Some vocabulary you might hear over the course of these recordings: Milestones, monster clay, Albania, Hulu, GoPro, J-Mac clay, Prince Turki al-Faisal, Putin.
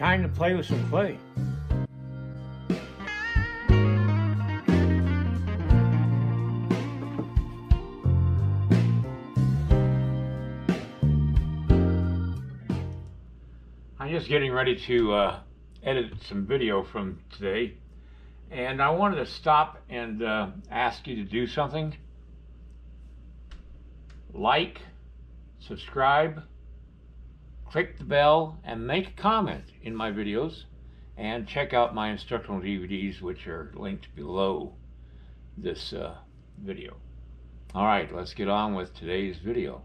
Time to play with some clay. I'm just getting ready to edit some video from today, and I wanted to stop and ask you to do something. Like, subscribe, click the bell, and make a comment in my videos, and check out my instructional DVDs, which are linked below this video. All right, let's get on with today's video.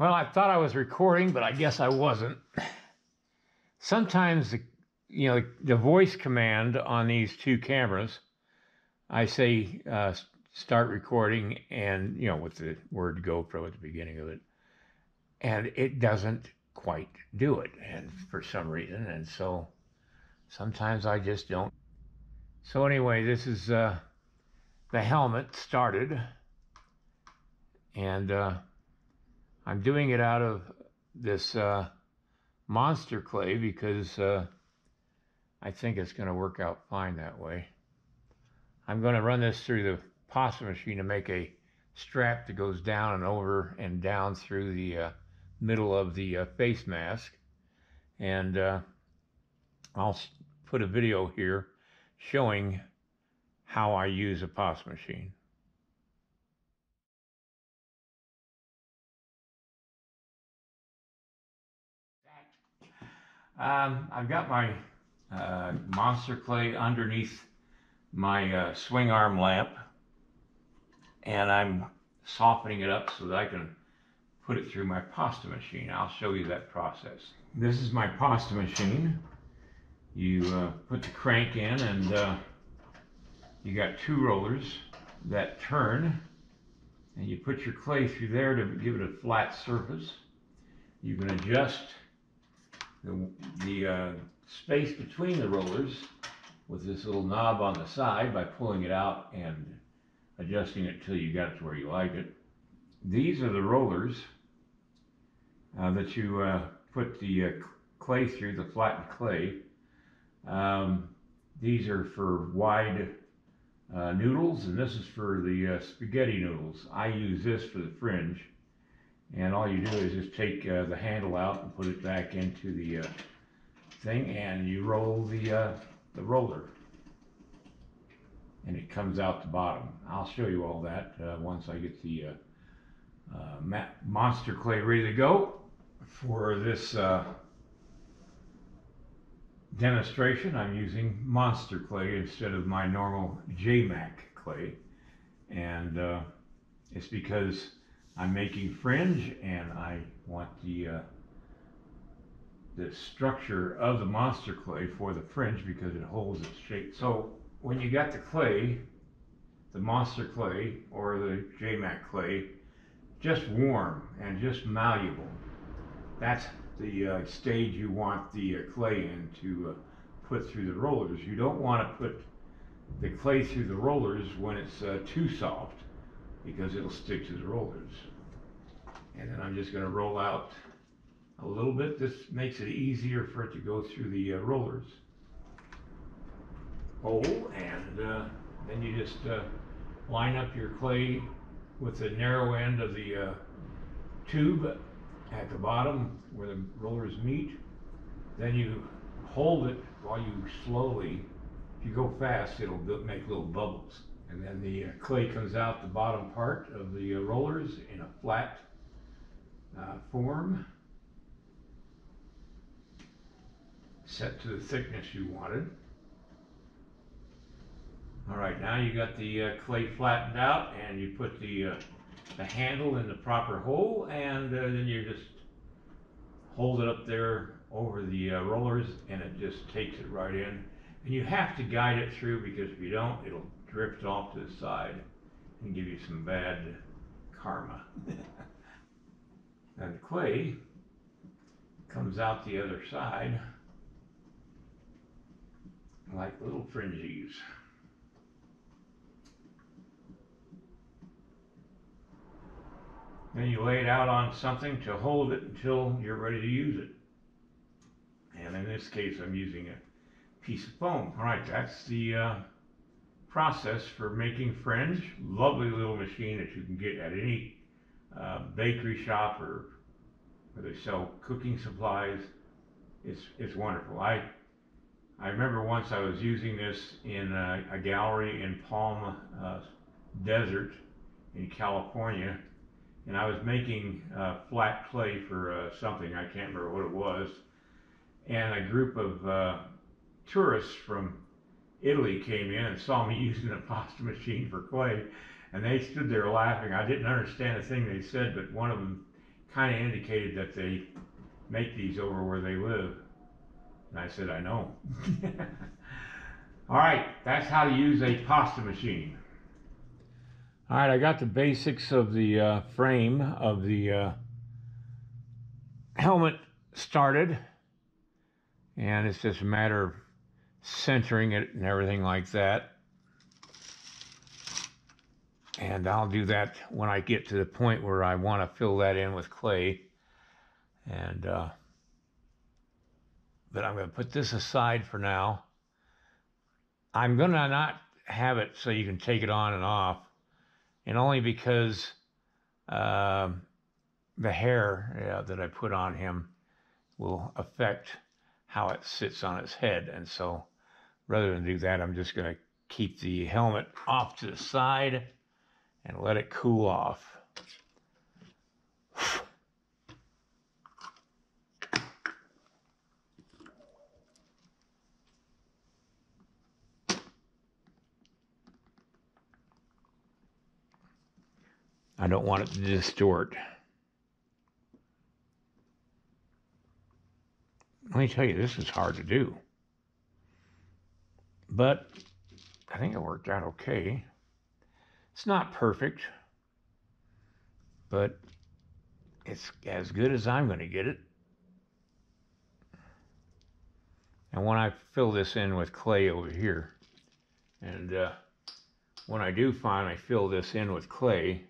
Well, I thought I was recording, but I guess I wasn't. Sometimes, the voice command on these two cameras, I say start recording, and with the word GoPro at the beginning of it, and it doesn't quite do it, and for some reason, and so sometimes I just don't. So anyway, this is the helmet started, and I'm doing it out of this monster clay because I think it's going to work out fine that way. I'm going to run this through the pasta machine to make a strap that goes down and over and down through the middle of the face mask, and I'll put a video here showing how I use a pasta machine. I've got my monster clay underneath my swing arm lamp, and I'm softening it up so that I can put it through my pasta machine. I'll show you that process. This is my pasta machine. You put the crank in, and you got two rollers that turn, and you put your clay through there to give it a flat surface. You can adjust the space between the rollers with this little knob on the side by pulling it out and adjusting it till you got it to where you like it. These are the rollers that you put the clay through, the flattened clay. These are for wide noodles, and this is for the spaghetti noodles. I use this for the fringe, and all you do is just take the handle out and put it back into the thing, and you roll the roller, and it comes out the bottom. I'll show you all that once I get the monster clay ready to go for this demonstration. I'm using monster clay instead of my normal J-Mac clay, and it's because I'm making fringe, and I want the structure of the monster clay for the fringe because it holds its shape. So when you got the clay, the monster clay or the J-Mac clay, just warm and just malleable. That's the stage you want the clay in to put through the rollers. You don't want to put the clay through the rollers when it's too soft, because it'll stick to the rollers. And then I'm just going to roll out a little bit. This makes it easier for it to go through the rollers hole, and then you just line up your clay with the narrow end of the tube at the bottom where the rollers meet. Then you hold it while you slowly, if you go fast, it'll make little bubbles. And then the clay comes out the bottom part of the rollers in a flat form, set to the thickness you wanted. All right, now you got the clay flattened out, and you put the handle in the proper hole, and then you just hold it up there over the rollers, and it just takes it right in. And you have to guide it through, because if you don't, it'll drift off to the side and give you some bad karma. And the clay comes out the other side like little fringes. Then you lay it out on something to hold it until you're ready to use it. And in this case, I'm using a piece of foam. All right, that's the process for making fringe. Lovely little machine that you can get at any bakery shop or where they sell cooking supplies. It's wonderful. I remember once I was using this in a gallery in Palm Desert in California, and I was making flat clay for something. I can't remember what it was, and a group of tourists from Italy came in and saw me using a pasta machine for clay, and they stood there laughing. I didn't understand a thing they said, but one of them kind of indicated that they make these over where they live, and I said, I know. All right, that's how to use a pasta machine. All right, I got the basics of the frame of the helmet started, and it's just a matter of centering it and everything like that. And I'll do that when I get to the point where I want to fill that in with clay. And but I'm going to put this aside for now. I'm going to not have it so you can take it on and off, and only because the hair that I put on him will affect how it sits on its head. And so rather than do that, I'm just going to keep the helmet off to the side and let it cool off. I don't want it to distort. Let me tell you, this is hard to do, but I think it worked out okay. It's not perfect, but it's as good as I'm going to get it. And when I fill this in with clay over here, and when I do finally fill this in with clay,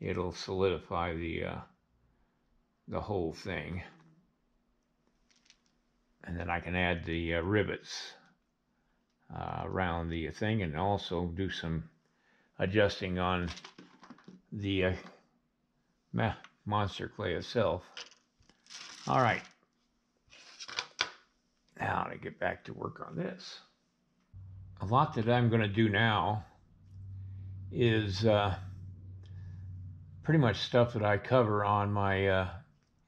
it'll solidify the whole thing, and then I can add the rivets around the thing, and also do some adjusting on the monster clay itself. All right, now to get back to work on this. A lot that I'm going to do now is pretty much stuff that I cover on my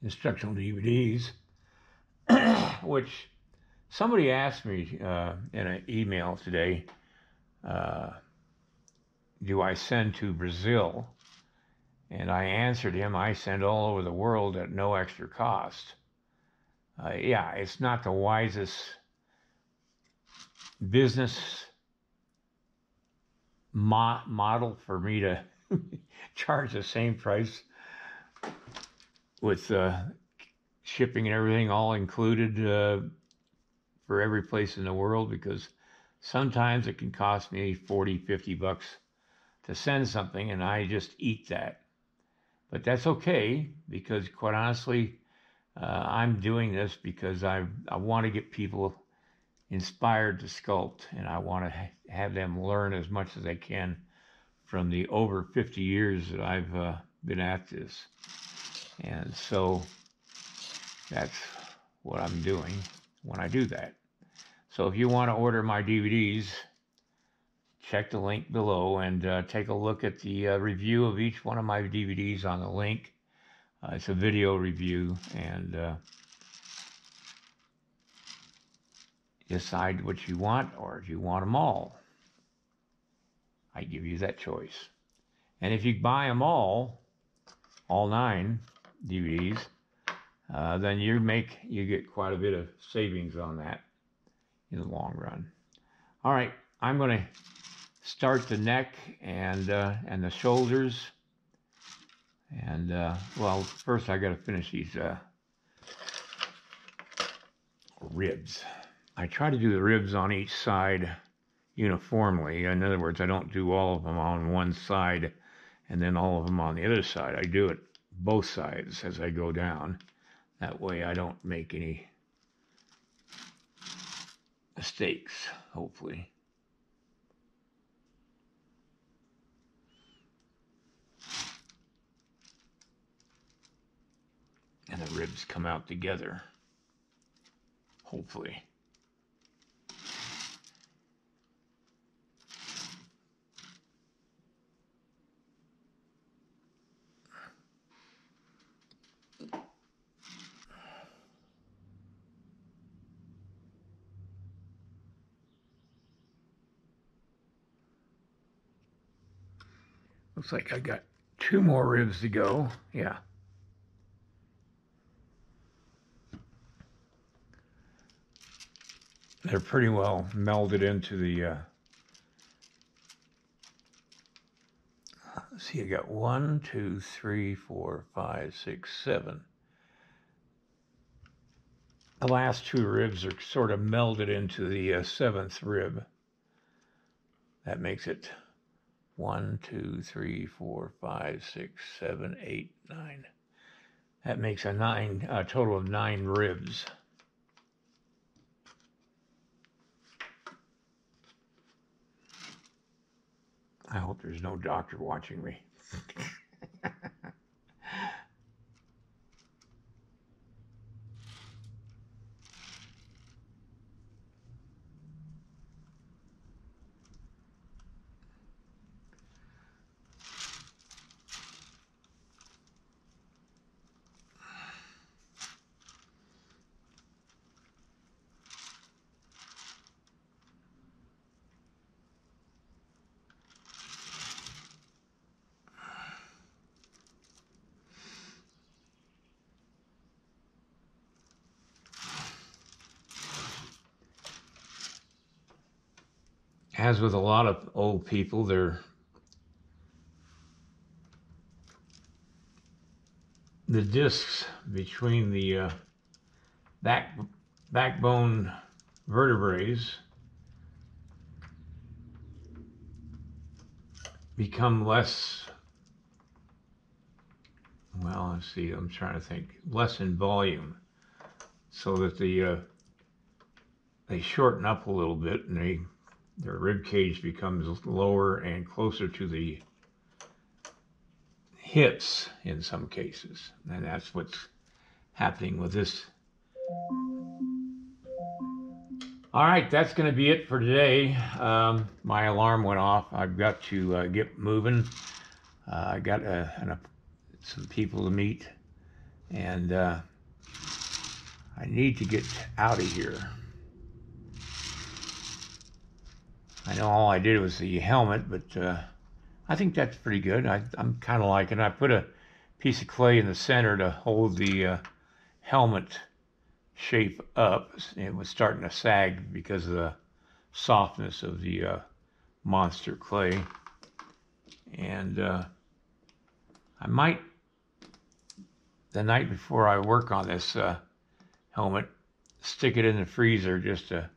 instructional DVDs, which somebody asked me in an email today, do I send to Brazil? And I answered him, I send all over the world at no extra cost. Yeah, it's not the wisest business model for me to charge the same price with shipping and everything all included for every place in the world, because sometimes it can cost me 40, 50 bucks to send something, and I just eat that. But that's okay, because quite honestly, I'm doing this because I want to get people inspired to sculpt, and I want to have them learn as much as they can from the over 50 years that I've been at this. And so that's what I'm doing when I do that. So if you want to order my DVDs, check the link below and take a look at the review of each one of my DVDs on the link. It's a video review, and decide what you want, or if you want them all. I give you that choice. And if you buy them all 9 DVDs, then you get quite a bit of savings on that in the long run. All right, I'm going to start the neck and the shoulders, and well, first I got to finish these ribs. I try to do the ribs on each side uniformly. In other words, I don't do all of them on one side and then all of them on the other side. I do it both sides as I go down. That way I don't make any mistakes, hopefully. And the ribs come out together, hopefully. Looks like I got two more ribs to go. Yeah. They're pretty well melded into the, let's see, I got 1, 2, 3, 4, 5, 6, 7. The last two ribs are sort of melded into the seventh rib. That makes it 1, 2, 3, 4, 5, 6, 7, 8, 9. That makes a total of 9 ribs. I hope there's no doctor watching me. As with a lot of old people, the discs between the backbone vertebrae become less, well, let's see, I'm trying to think, less in volume, so that they shorten up a little bit, and their rib cage becomes lower and closer to the hips in some cases. And that's what's happening with this. All right, that's going to be it for today. My alarm went off. I've got to get moving. I got some people to meet. And I need to get out of here. I know all I did was the helmet, but I think that's pretty good. I'm kind of liking it. I put a piece of clay in the center to hold the helmet shape up. It was starting to sag because of the softness of the monster clay. And I might, the night before I work on this helmet, stick it in the freezer just to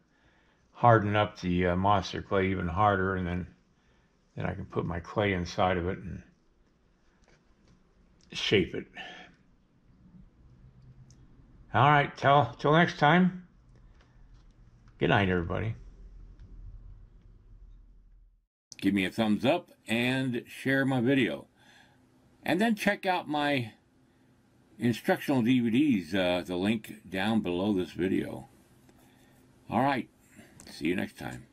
harden up the monster clay even harder, and then I can put my clay inside of it and shape it. All right, till next time. Good night, everybody. Give me a thumbs up and share my video. And then check out my instructional DVDs, the link down below this video. All right. See you next time.